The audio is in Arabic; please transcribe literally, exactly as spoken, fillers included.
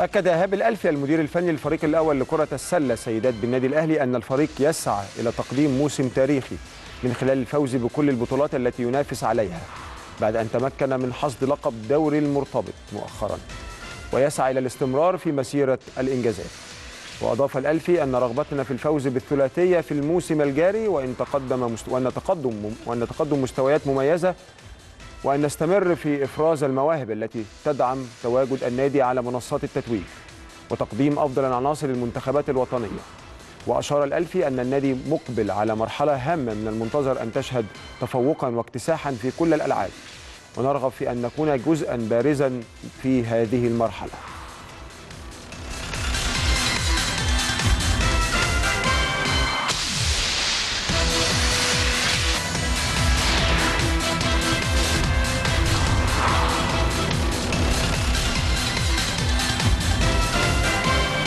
أكد أهاب الألفي المدير الفني للفريق الأول لكرة السلة سيدات بالنادي الأهلي أن الفريق يسعى إلى تقديم موسم تاريخي من خلال الفوز بكل البطولات التي ينافس عليها بعد أن تمكن من حصد لقب دوري المرتبط مؤخرا، ويسعى إلى الاستمرار في مسيرة الإنجازات. وأضاف الألفي أن رغبتنا في الفوز بالثلاثية في الموسم الجاري وإن تقدم مست... وأن تقدم وأن تقدم مستويات مميزة، وأن نستمر في إفراز المواهب التي تدعم تواجد النادي على منصات التتويج وتقديم أفضل العناصر للمنتخبات الوطنية. وأشار الألفي أن النادي مقبل على مرحلة هامة من المنتظر أن تشهد تفوقا واكتساحا في كل الألعاب، ونرغب في أن نكون جزءا بارزا في هذه المرحلة.